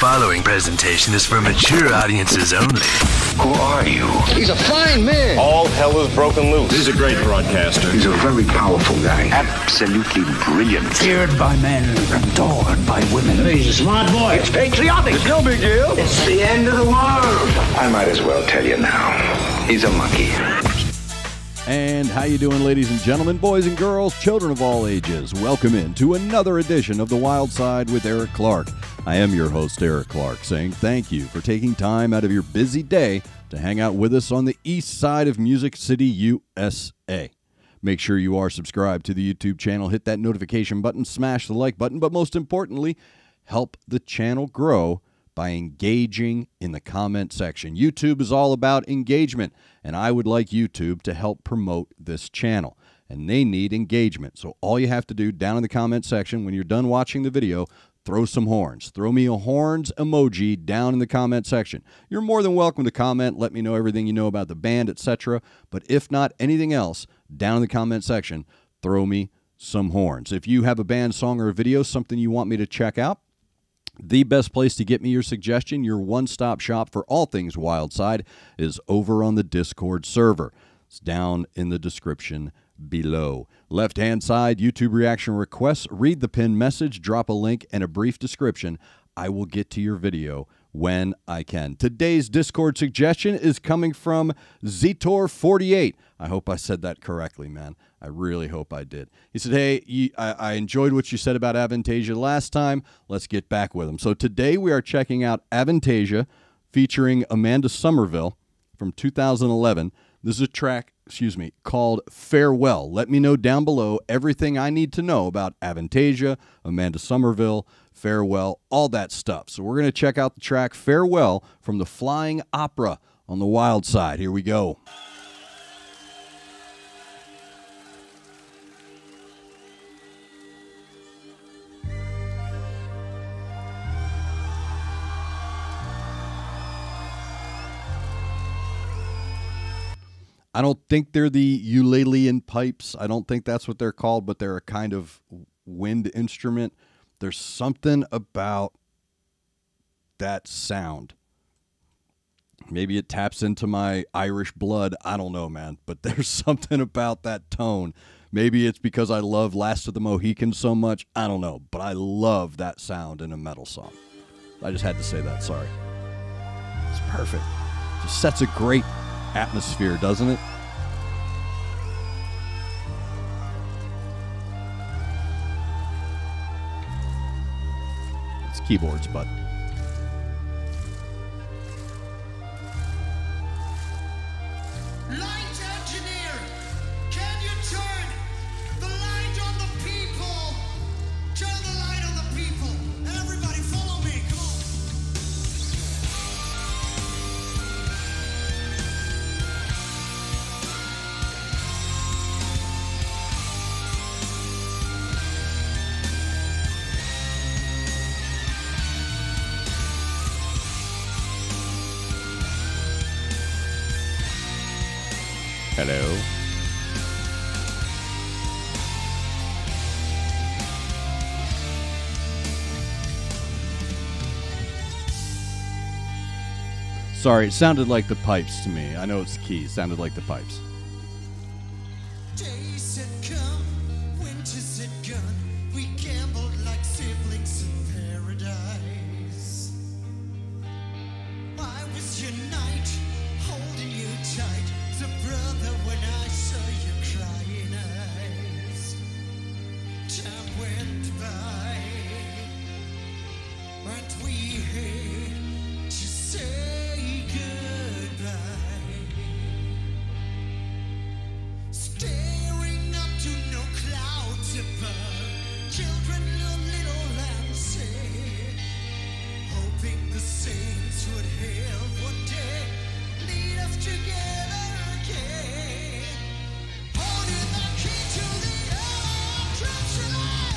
following presentation is for mature audiences only. Who are you? He's a fine man. All hell is broken loose. He's a great broadcaster. He's a very powerful guy. Absolutely brilliant. Feared by men, adored by women. He's a smart boy. It's patriotic. It's no big deal. It's the end of the world. I might as well tell you now. He's a monkey. And how you doing, ladies and gentlemen, boys and girls, children of all ages? Welcome in to another edition of The Wyldeside with Eric Clark. I am your host, Eric Clark, saying thank you for taking time out of your busy day to hang out with us on the east side of Music City, USA. Make sure you are subscribed to the YouTube channel, hit that notification button, smash the like button, but most importantly, help the channel grow by engaging in the comment section. YouTube is all about engagement, and I would like YouTube to help promote this channel, and they need engagement. So all you have to do down in the comment section when you're done watching the video, throw some horns. Throw me a horns emoji down in the comment section. You're more than welcome to comment. Let me know everything you know about the band, etc. But if not anything else, down in the comment section, throw me some horns. If you have a band, song, or a video, something you want me to check out, the best place to get me your suggestion, your one-stop shop for all things Wyldeside, is over on the Discord server. It's down in the description below. Left-hand side, YouTube reaction requests, read the pinned message, drop a link, and a brief description. I will get to your video when I can. Today's Discord suggestion is coming from Zetor48. I hope I said that correctly, man. I really hope I did. He said, hey, I enjoyed what you said about Avantasia last time. Let's get back with him. So today we are checking out Avantasia featuring Amanda Somerville from 2011. This is a track, called Farewell. Let me know down below everything I need to know about Avantasia, Amanda Somerville, Farewell, all that stuff. So we're going to check out the track Farewell from the Flying Opera on the Wyldeside. Here we go. I don't think they're the Uilleann pipes. I don't think that's what they're called, but they're a kind of wind instrument. There's something about that sound. Maybe it taps into my Irish blood. I don't know, man, but there's something about that tone. Maybe it's because I love Last of the Mohicans so much. I don't know, but I love that sound in a metal song. I just had to say that, sorry. It's perfect. Just sets a great atmosphere, doesn't it? It's keyboards, but light engineer, can you turn the light on the people? Turn the light on the people. Everybody follow me. Come on. Hello. Sorry, it sounded like the pipes to me. I know it's keys. Sounded like the pipes. Days had come, winters had gone. We gambled like siblings in paradise. I was your knight, holding you tight. The brother, when I saw your crying eyes, time went by, and we had to say goodbye. Staring up to no clouds above, children of little lambs, hoping the saints would hear one day, lead us together. Holding the key to the old traps alive.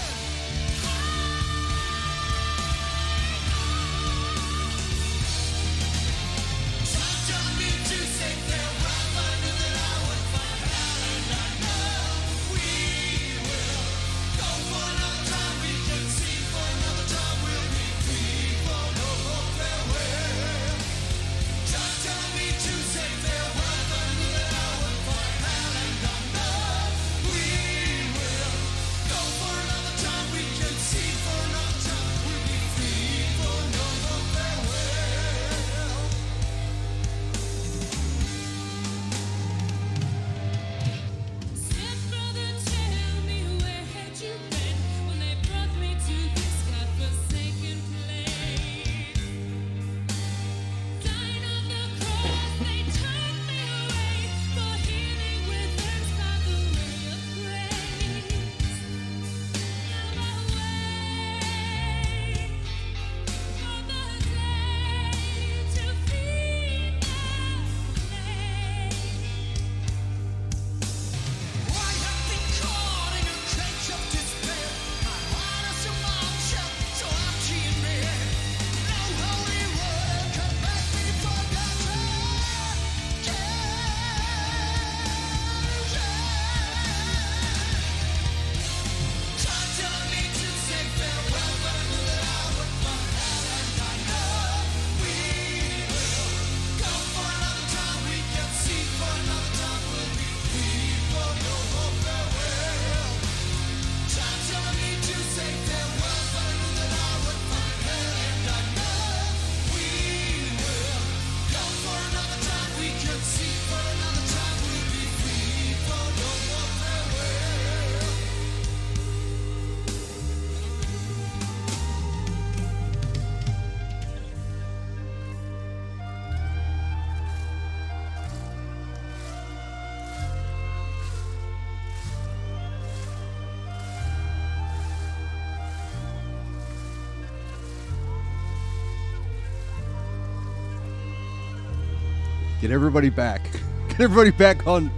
Get everybody back. Get everybody back on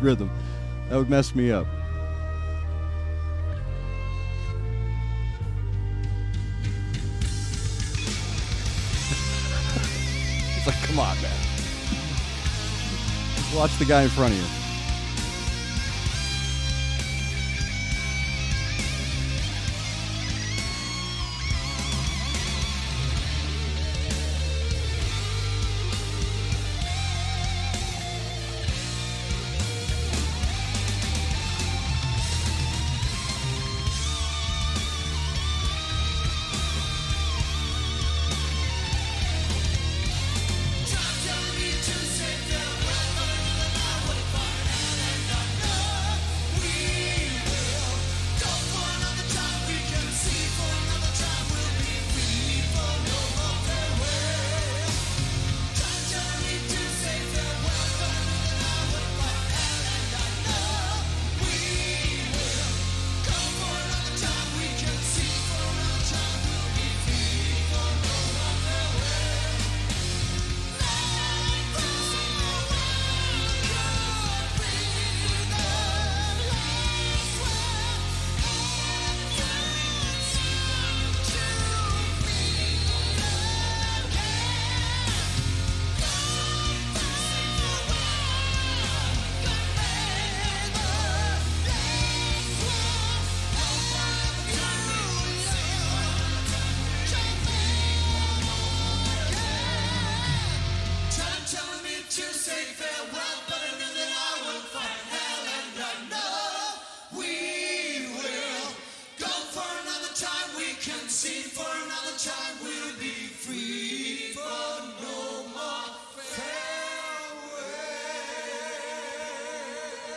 rhythm. That would mess me up. It's like, come on, man. Just watch the guy in front of you.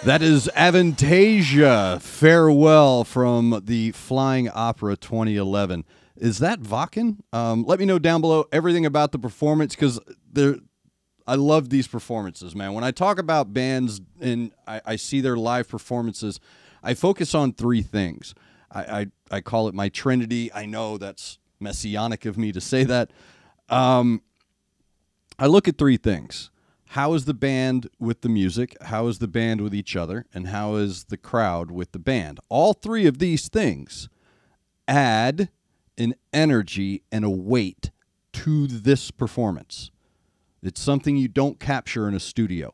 That is Avantasia, Farewell, from the Flying Opera 2011. Is that Wacken? Let me know down below everything about the performance, because I love these performances, man. When I talk about bands and I see their live performances, I focus on three things. I call it my trinity. I know that's messianic of me to say that. I look at three things. How is the band with the music? How is the band with each other? And how is the crowd with the band? All three of these things add an energy and a weight to this performance. It's something you don't capture in a studio.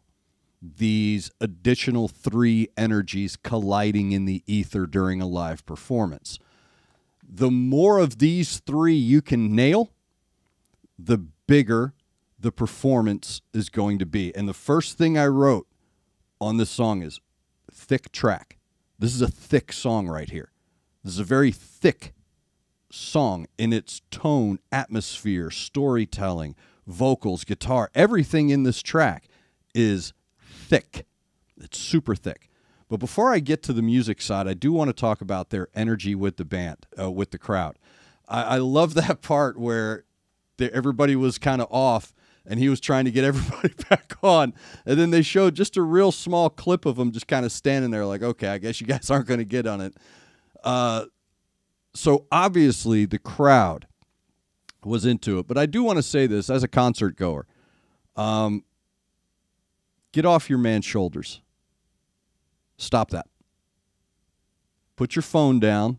These additional three energies colliding in the ether during a live performance. The more of these three you can nail, the bigger the performance is going to be. And the first thing I wrote on this song is thick track. This is a thick song right here. This is a very thick song in its tone, atmosphere, storytelling, vocals, guitar. Everything in this track is thick. It's super thick. But before I get to the music side, I do want to talk about their energy with the band, with the crowd. I love that part where everybody was kind of off, and he was trying to get everybody back on. And then they showed just a real small clip of him just kind of standing there like, okay, I guess you guys aren't going to get on it. So obviously the crowd was into it. But I do want to say this as a concert goer. Get off your man's shoulders. Stop that. Put your phone down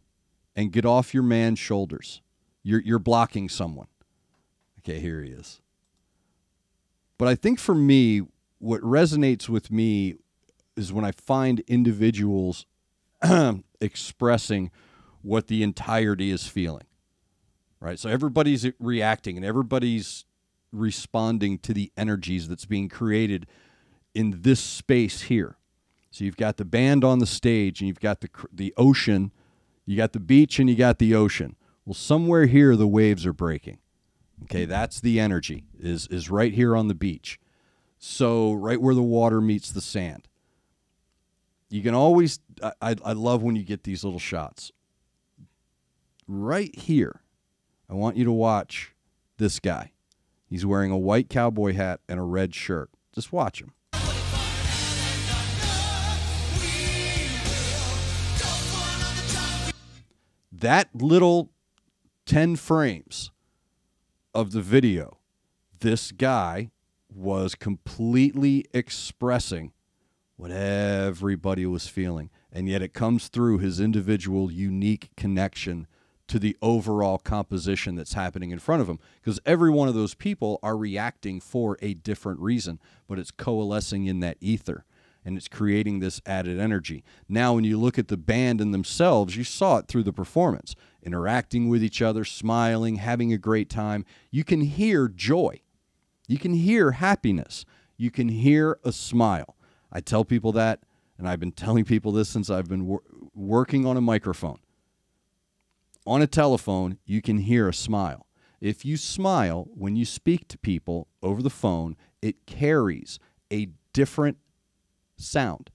and get off your man's shoulders. You're blocking someone. Okay, here he is. But I think for me, what resonates with me is when I find individuals expressing what the entirety is feeling, right? So everybody's reacting and everybody's responding to the energies that's being created in this space here. So you've got the band on the stage, and you've got the ocean, you got the beach, and you got the ocean. Well, somewhere here, the waves are breaking. Okay, that's the energy, is right here on the beach. So right where the water meets the sand. You can always, I love when you get these little shots. Right here, I want you to watch this guy. He's wearing a white cowboy hat and a red shirt. Just watch him. That little 10 frames... of the video, this guy was completely expressing what everybody was feeling. And yet it comes through his individual unique connection to the overall composition that's happening in front of him. Because every one of those people are reacting for a different reason, but it's coalescing in that ether. And it's creating this added energy. Now, when you look at the band and themselves, you saw it through the performance. Interacting with each other, smiling, having a great time. You can hear joy. You can hear happiness. You can hear a smile. I tell people that, and I've been telling people this since I've been working on a microphone. On a telephone, you can hear a smile. If you smile when you speak to people over the phone, it carries a different sound,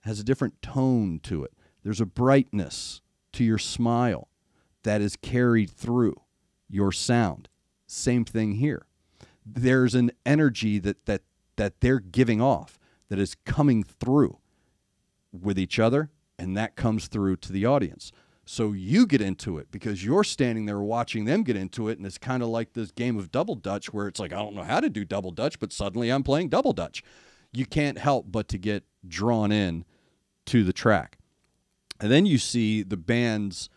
has a different tone to it. There's a brightness to your smile that is carried through your sound. Same thing here. There's an energy that they're giving off that is coming through with each other, and that comes through to the audience. So you get into it because you're standing there watching them get into it, and it's kind of like this game of double dutch where it's like, I don't know how to do double dutch, but suddenly I'm playing double dutch. You can't help but to get drawn in to the track. And then you see the band's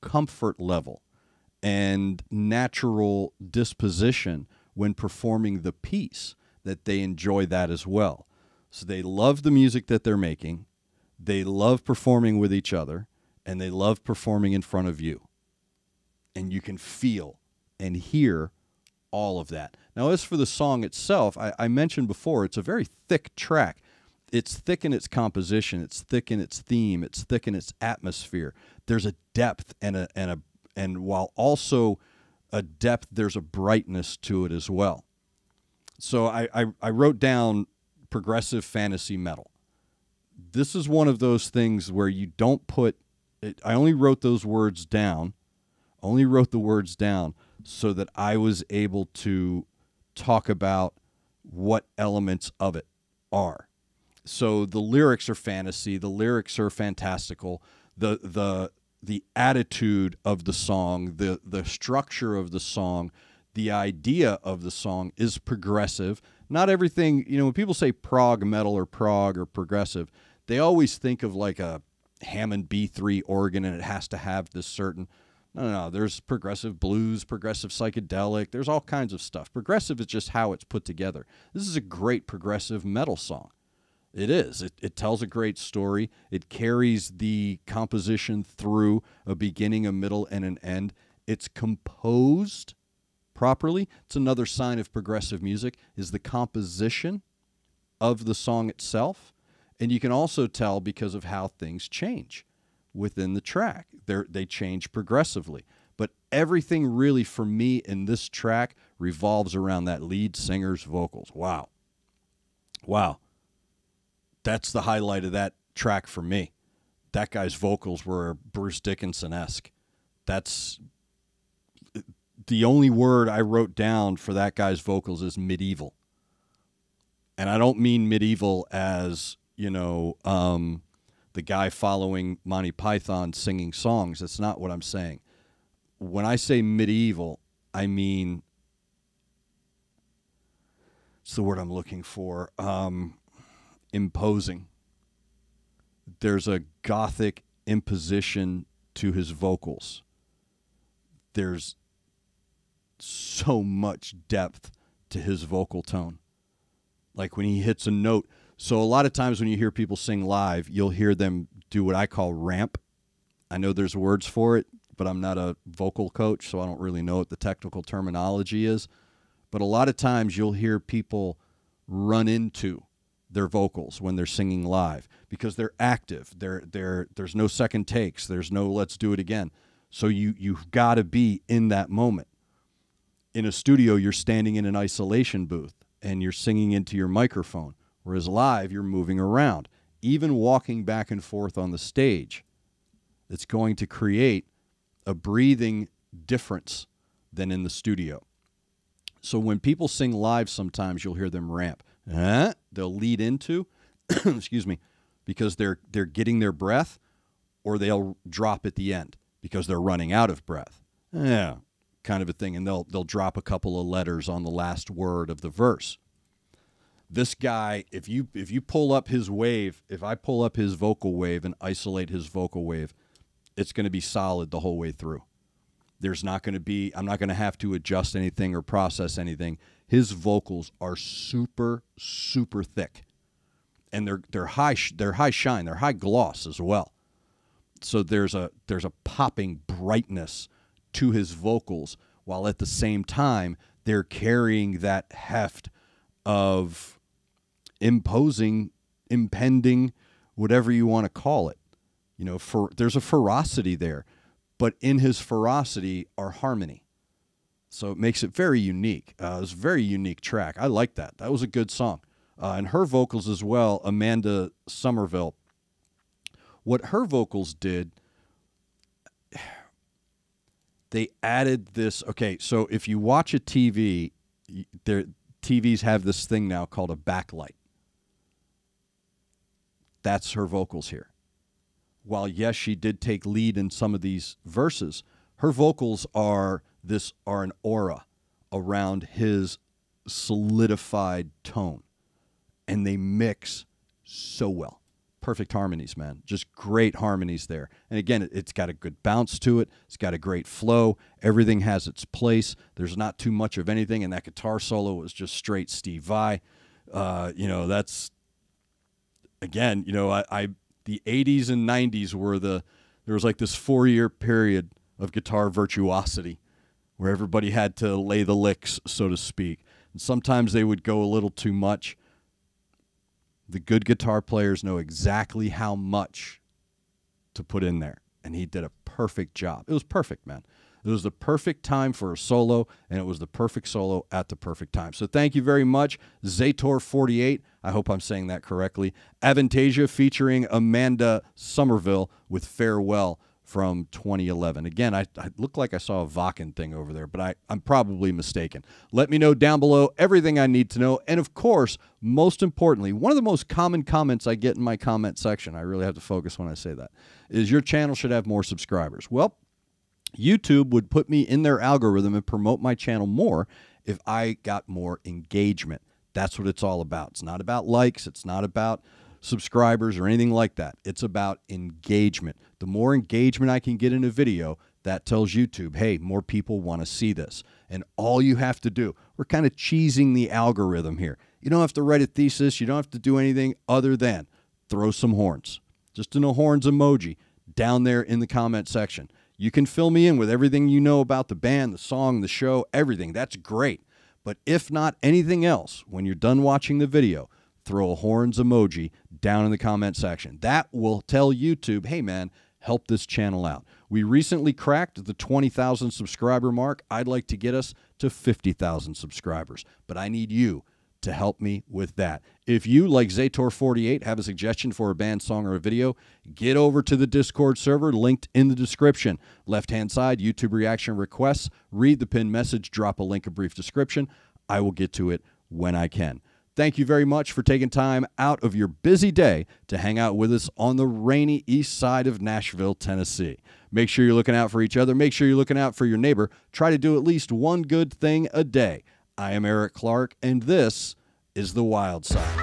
comfort level and natural disposition when performing the piece, that they enjoy that as well. So they love the music that they're making, they love performing with each other, and they love performing in front of you. And you can feel and hear all of that. Now, as for the song itself, I mentioned before, it's a very thick track. It's thick in its composition. It's thick in its theme. It's thick in its atmosphere. There's a depth and while also a depth, there's a brightness to it as well. So I wrote down progressive fantasy metal. This is one of those things where you don't put it. I only wrote those words down. Only wrote the words down so that I was able to talk about what elements of it are. So the lyrics are fantasy, the lyrics are fantastical, the attitude of the song, the structure of the song, the idea of the song is progressive. Not everything, you know, when people say prog metal or prog or progressive, they always think of like a Hammond B3 organ and it has to have this certain... No, there's progressive blues, progressive psychedelic. There's all kinds of stuff. Progressive is just how it's put together. This is a great progressive metal song. It is. It tells a great story. It carries the composition through a beginning, a middle, and an end. It's composed properly. It's another sign of progressive music is the composition of the song itself. And you can also tell because of how things change within the track. They change progressively. But everything really for me in this track revolves around that lead singer's vocals. Wow. Wow. That's the highlight of that track for me. That guy's vocals were Bruce Dickinson-esque. That's the only word I wrote down for that guy's vocals is medieval. And I don't mean medieval as, you know, the guy following Monty Python singing songs. That's not what I'm saying. When I say medieval, I mean, it's the word I'm looking for, imposing. There's a Gothic imposition to his vocals. There's so much depth to his vocal tone. Like when he hits a note. So a lot of times when you hear people sing live, you'll hear them do what I call ramp. I know there's words for it, but I'm not a vocal coach, so I don't really know what the technical terminology is. But a lot of times you'll hear people run into their vocals when they're singing live because they're active. There's no second takes. There's no let's do it again. So you've got to be in that moment. In a studio, you're standing in an isolation booth and you're singing into your microphone. Whereas live, you're moving around. Even walking back and forth on the stage, it's going to create a breathing difference than in the studio. So when people sing live, sometimes you'll hear them ramp. They'll lead into, excuse me, because they're getting their breath, or they'll drop at the end because they're running out of breath. kind of a thing, and they'll drop a couple of letters on the last word of the verse. This guy, if you pull up his wave, if I pull up his vocal wave and isolate his vocal wave, it's going to be solid the whole way through. There's not going to be, I'm not going to have to adjust anything or process anything. His vocals are super, super thick, and they're high shine, they're high gloss as well. So there's a popping brightness to his vocals, while at the same time they're carrying that heft of imposing, impending, whatever you want to call it. You know, there's a ferocity there, but in his ferocity are harmony. So it makes it very unique. It's a very unique track. I like that. That was a good song. And her vocals as well, Amanda Somerville. What her vocals did, they added this. Okay, so if you watch a TV, TVs have this thing now called a backlight. That's her vocals here. While, yes, she did take lead in some of these verses, her vocals are an aura around his solidified tone. And they mix so well. Perfect harmonies, man. Just great harmonies there. And again, it's got a good bounce to it. It's got a great flow. Everything has its place. There's not too much of anything. And that guitar solo was just straight Steve Vai. You know, that's, again, you know, the 80s and 90s were there was like this 4-year period of guitar virtuosity where everybody had to lay the licks, so to speak. And sometimes they would go a little too much. The good guitar players know exactly how much to put in there. And he did a perfect job. It was perfect, man. It was the perfect time for a solo, and it was the perfect solo at the perfect time. So thank you very much, Zetor48. I hope I'm saying that correctly. Avantasia featuring Amanda Somerville with Farewell from 2011. Again, I look like I saw a Wacken thing over there, but I'm probably mistaken. Let me know down below everything I need to know. And of course, most importantly, one of the most common comments I get in my comment section, I really have to focus when I say that, is your channel should have more subscribers. Well, YouTube would put me in their algorithm and promote my channel more if I got more engagement. That's what it's all about. It's not about likes. It's not about subscribers or anything like that. It's about engagement. The more engagement I can get in a video, that tells YouTube, hey, more people want to see this. And all you have to do, we're kind of cheesing the algorithm here. You don't have to write a thesis. You don't have to do anything other than throw some horns. Just in a horns emoji down there in the comment section. You can fill me in with everything you know about the band, the song, the show, everything. That's great. But if not anything else, when you're done watching the video, throw a horns emoji down in the comment section. That will tell YouTube, hey, man, help this channel out. We recently cracked the 20,000 subscriber mark. I'd like to get us to 50,000 subscribers, but I need you to help me with that. If you, like Zetor48, have a suggestion for a band, song, or a video, get over to the Discord server linked in the description. Left-hand side, YouTube reaction requests, read the pinned message, drop a link, a brief description. I will get to it when I can. Thank you very much for taking time out of your busy day to hang out with us on the rainy east side of Nashville, Tennessee. Make sure you're looking out for each other. Make sure you're looking out for your neighbor. Try to do at least one good thing a day. I am Eric Clark, and this is The Wyld Side.